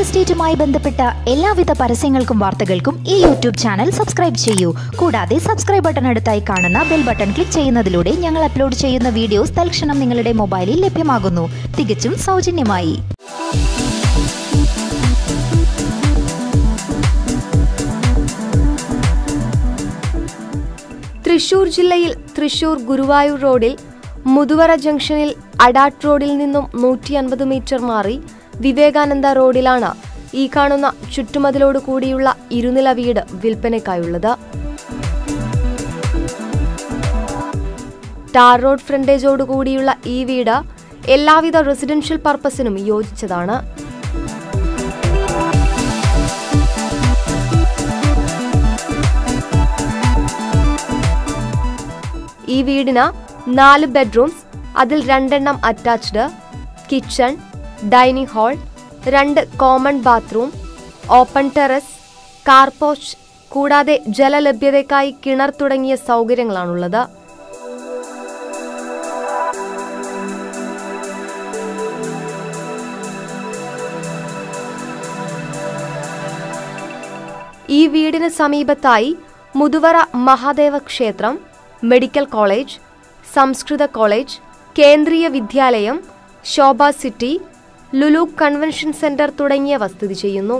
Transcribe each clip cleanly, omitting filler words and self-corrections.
Real എസ്റ്റേറ്റുമായി ബന്ധപ്പെട്ട എല്ലാവിധ പരസ്യങ്ങൾക്കും വാർത്തകൾക്കും ഈ യൂട്യൂബ് ചാനൽ സബ്സ്ക്രൈബ് ചെയ്യൂ. കൂടാതെ സബ്സ്ക്രൈബ് ബട്ടൺ അടുത്തായി കാണുന്ന ബെൽ ബട്ടൺ ക്ലിക്ക് ചെയ്യുന്നതിലൂടെ ഞങ്ങൾ അപ്ലോഡ് ചെയ്യുന്ന വീഡിയോസ് തൽക്ഷണം നിങ്ങളുടെ മൊബൈലിൽ ലഭ്യമാകുന്നു, തികച്ചും സൗജന്യമായി. തൃശ്ശൂർ ജില്ലയിൽ തൃശ്ശൂർ ഗുരുവായൂർ റോഡിൽ മുതുവര ജംഗ്ഷനിൽ അഡാട്ട് റോഡിൽ നിന്നും 150 മീറ്റർ മാറി വിവേകാനന്ദ റോഡിലാണ് ഈ കാണുന്ന ചുറ്റുമതിലോട് കൂടിയുള്ള ഇരുനില വീട് വിൽപ്പനയ്ക്കായുള്ളത്. ടാർ റോഡ് ഫ്രണ്ടേജോട് കൂടിയുള്ള ഈ വീട് എല്ലാവിധ റെസിഡൻഷ്യൽ പർപ്പസിനും യോജിച്ചതാണ്. ഈ വീടിന് 4 ബെഡ്റൂംസ്, അതിൽ 2 attached, kitchen, dining hall, 2 common bathroom, open terrace, car porch, കൂടാതെ ജലലഭ്യതയ്ക്കായി കിണർ തുടങ്ങിയ സൗകര്യങ്ങളാണുള്ളത്. ഈ വീടിന് സമീപത്തായി മുതുവര മഹാദേവ ക്ഷേത്രം, മെഡിക്കൽ കോളേജ്, സംസ്കൃത കോളേജ്, കേന്ദ്രീയ വിദ്യാലയം, ശോഭ സിറ്റി, ലുലു കൺവെൻഷൻ സെന്റർ തുടങ്ങിയവ സ്ഥിതി ചെയ്യുന്നു.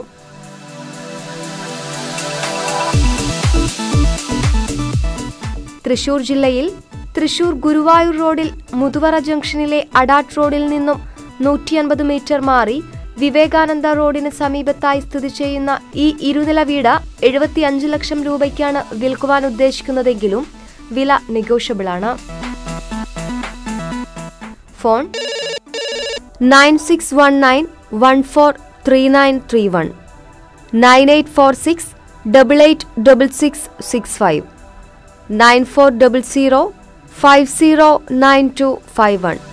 തൃശൂർ ജില്ലയിൽ തൃശൂർ ഗുരുവായൂർ റോഡിൽ മുതുവര ജംഗ്ഷനിലെ അഡാട്ട് റോഡിൽ നിന്നും 150 മീറ്റർ മാറി വിവേകാനന്ദ റോഡിന് സമീപത്തായി സ്ഥിതി ചെയ്യുന്ന ഈ ഇരുനില വീട് 75 ലക്ഷം രൂപയ്ക്കാണ് വിൽക്കുവാൻ ഉദ്ദേശിക്കുന്നതെങ്കിലും വില നെഗോഷ്യബിളാണ്. ഫോൺ 9619143931, 9846886665, 9400509251.